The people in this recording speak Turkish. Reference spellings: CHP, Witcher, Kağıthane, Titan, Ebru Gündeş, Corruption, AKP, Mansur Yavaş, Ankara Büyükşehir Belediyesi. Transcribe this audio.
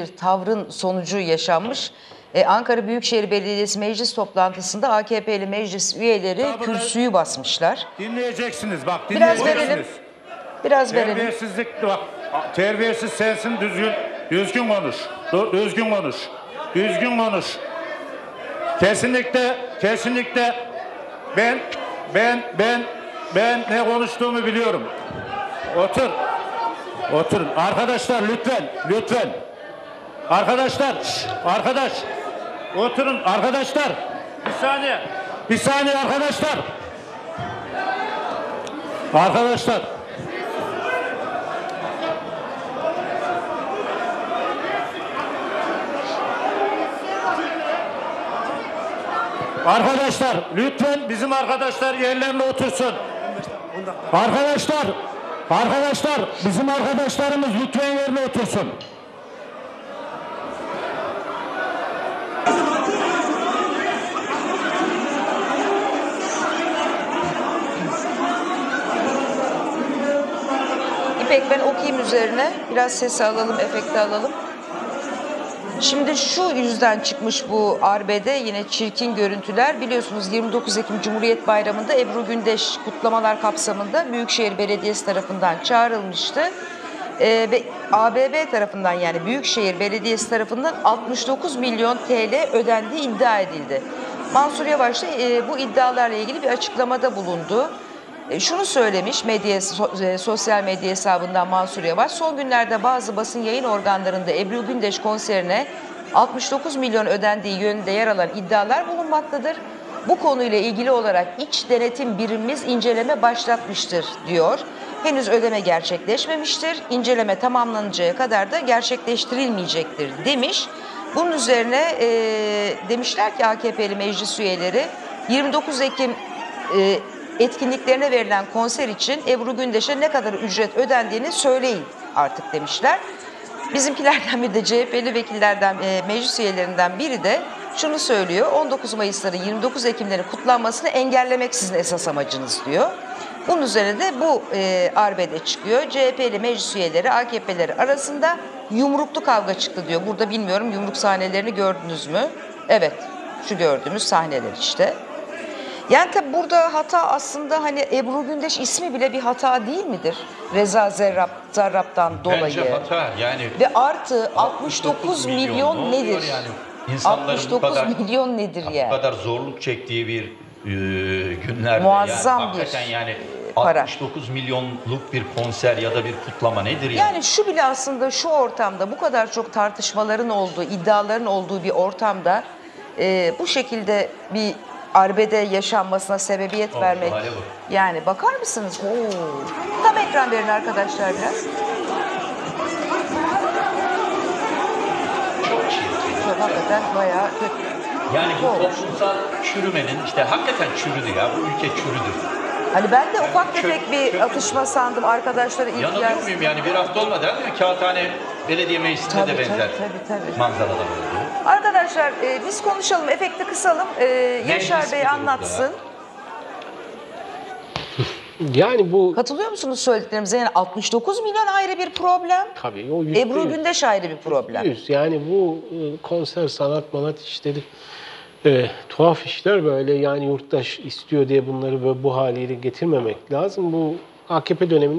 Bir tavrın sonucu yaşanmış. Ankara Büyükşehir Belediyesi meclis toplantısında AKP'li meclis üyeleri kürsüyü basmışlar. Dinleyeceksiniz, bak dinleyeceksiniz. Biraz verelim. Biraz verelim. Terbiyesizlik, bak, terbiyesiz sensin, düzgün konuş. Düzgün konuş. Düzgün konuş. Kesinlikle ben ne konuştuğumu biliyorum. Otur. Oturun. Arkadaşlar lütfen. Arkadaş oturun arkadaşlar. Bir saniye arkadaşlar. Arkadaşlar lütfen bizim arkadaşlar yerlerine otursun. Arkadaşlar bizim arkadaşlarımız lütfen yerine otursun. Ben okuyayım üzerine. Biraz ses alalım, efekti alalım. Şimdi şu yüzden çıkmış bu arbede yine çirkin görüntüler. Biliyorsunuz 29 Ekim Cumhuriyet Bayramı'nda Ebru Gündeş kutlamalar kapsamında Büyükşehir Belediyesi tarafından çağrılmıştı. Ve ABB tarafından, yani Büyükşehir Belediyesi tarafından 69 milyon TL ödendiği iddia edildi. Mansur Yavaş da bu iddialarla ilgili bir açıklamada bulundu. Şunu söylemiş sosyal medya hesabından Mansur Yavaş, son günlerde bazı basın yayın organlarında Ebru Gündeş konserine 69 milyon ödendiği yönünde yer alan iddialar bulunmaktadır. Bu konuyla ilgili olarak iç denetim birimimiz inceleme başlatmıştır diyor. Henüz ödeme gerçekleşmemiştir, inceleme tamamlanıncaya kadar da gerçekleştirilmeyecektir demiş. Bunun üzerine demişler ki AKP'li meclis üyeleri 29 Ekim etkinliklerine verilen konser için Ebru Gündeş'e ne kadar ücret ödendiğini söyleyin artık demişler. Bizimkilerden bir de CHP'li vekillerden, meclis üyelerinden biri de şunu söylüyor. 19 Mayıs'ların 29 Ekim'lerin kutlanmasını engellemek sizin esas amacınız diyor. Bunun üzerine de bu arbede çıkıyor. CHP'li meclis üyeleri AKP'leri arasında yumruklu kavga çıktı diyor. Burada bilmiyorum yumruk sahnelerini gördünüz mü? Evet, şu gördüğümüz sahneler işte. Yani tabi burada hata aslında hani Ebru Gündeş ismi bile bir hata değil midir? Reza Zerrab'dan dolayı. Bence hata yani. Ve artı 69 milyon nedir? Yani insanların 69 milyon nedir yani? Bu kadar zorluk çektiği bir günlerde. Muazzam yani, bir yani para. 69 milyonluk bir konser ya da bir kutlama nedir yani? Yani şu bile aslında şu ortamda bu kadar çok tartışmaların olduğu, iddiaların olduğu bir ortamda bu şekilde bir arbede yaşanmasına sebebiyet vermek. Yani bakar mısınız? Oo. Tam ekran verin arkadaşlar biraz. Çok çirkin. Çok hakikaten bayağı kötü. Yani bu toplumsal çürümenin, işte hakikaten çürüdü ya. Bu ülke çürüdü. Hani ben de yani ufak tefek bir atışma sandım arkadaşlara. Yanılıyor muyum yani? Bir hafta olmadı değil mi? Kağıthane Belediye Meclisi'nde de benzer manzaralar oldu. Arkadaşlar biz konuşalım, efekti kısalım. Yaşar Bey anlatsın. Yani bu... Katılıyor musunuz söylediklerimize? Yani 69 milyon ayrı bir problem. Tabii. O Ebru Gündeş ayrı bir problem. Yani bu konser, sanat işleri, tuhaf işler böyle. Yani yurttaş istiyor diye bunları böyle bu haliyle getirmemek lazım. Bu AKP döneminde